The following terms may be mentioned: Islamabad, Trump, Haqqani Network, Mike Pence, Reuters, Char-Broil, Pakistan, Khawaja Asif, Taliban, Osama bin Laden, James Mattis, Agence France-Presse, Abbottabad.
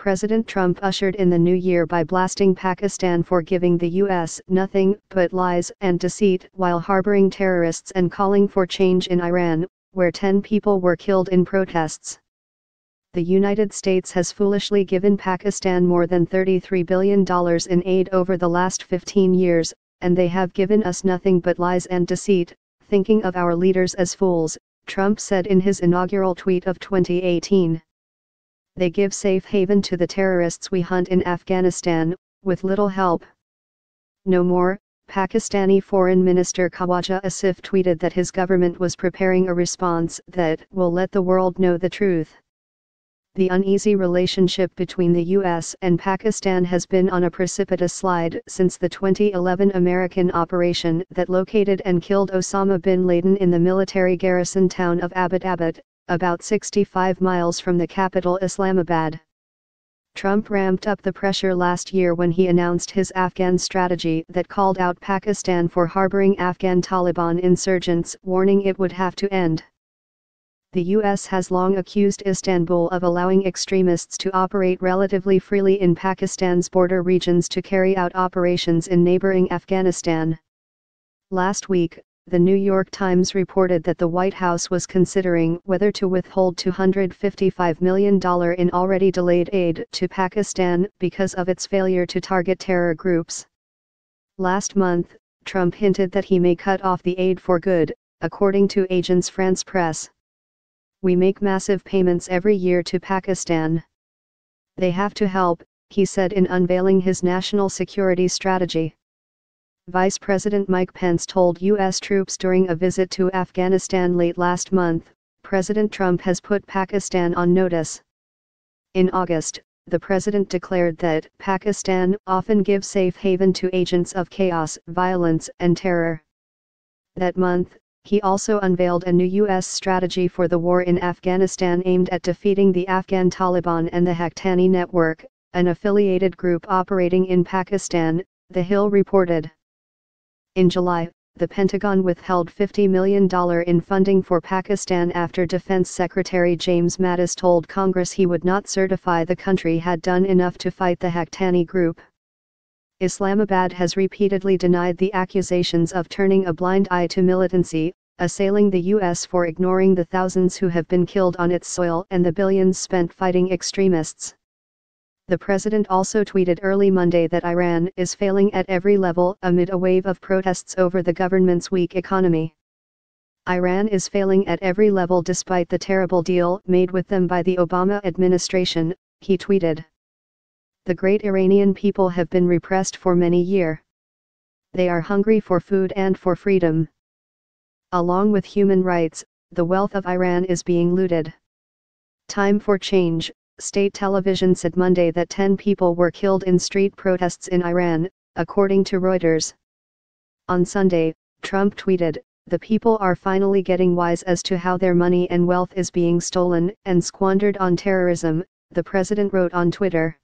President Trump ushered in the new year by blasting Pakistan for giving the U.S. nothing but lies and deceit while harboring terrorists and calling for change in Iran, where 10 people were killed in protests. The United States has foolishly given Pakistan more than $33 billion in aid over the last 15 years, and they have given us nothing but lies and deceit, thinking of our leaders as fools, Trump said in his inaugural tweet of 2018. They give safe haven to the terrorists we hunt in Afghanistan, with little help. No more, Pakistani Foreign Minister Khawaja Asif tweeted that his government was preparing a response that will let the world know the truth. The uneasy relationship between the U.S. and Pakistan has been on a precipitous slide since the 2011 American operation that located and killed Osama bin Laden in the military garrison town of Abbottabad, about 65 miles from the capital Islamabad. Trump ramped up the pressure last year when he announced his Afghan strategy that called out Pakistan for harboring Afghan Taliban insurgents, warning it would have to end. The U.S. has long accused Istanbul of allowing extremists to operate relatively freely in Pakistan's border regions to carry out operations in neighboring Afghanistan. Last week, The New York Times reported that the White House was considering whether to withhold $255 million in already delayed aid to Pakistan because of its failure to target terror groups. Last month, Trump hinted that he may cut off the aid for good, according to Agence France-Presse. "We make massive payments every year to Pakistan. They have to help," he said in unveiling his national security strategy. Vice President Mike Pence told U.S. troops during a visit to Afghanistan late last month, "President Trump has put Pakistan on notice." In August, the president declared that Pakistan often gives safe haven to agents of chaos, violence, and terror. That month, he also unveiled a new U.S. strategy for the war in Afghanistan aimed at defeating the Afghan Taliban and the Haqqani Network, an affiliated group operating in Pakistan, The Hill reported. In July, the Pentagon withheld $50 million in funding for Pakistan after Defense Secretary James Mattis told Congress he would not certify the country had done enough to fight the Haqqani group. Islamabad has repeatedly denied the accusations of turning a blind eye to militancy, assailing the U.S. for ignoring the thousands who have been killed on its soil and the billions spent fighting extremists. The president also tweeted early Monday that Iran is failing at every level amid a wave of protests over the government's weak economy. "Iran is failing at every level despite the terrible deal made with them by the Obama administration," he tweeted. "The great Iranian people have been repressed for many years. They are hungry for food and for freedom. Along with human rights, the wealth of Iran is being looted." Time for change. State television said Monday that 10 people were killed in street protests in Iran, according to Reuters. On Sunday, Trump tweeted, "The people are finally getting wise as to how their money and wealth is being stolen and squandered on terrorism," the president wrote on Twitter.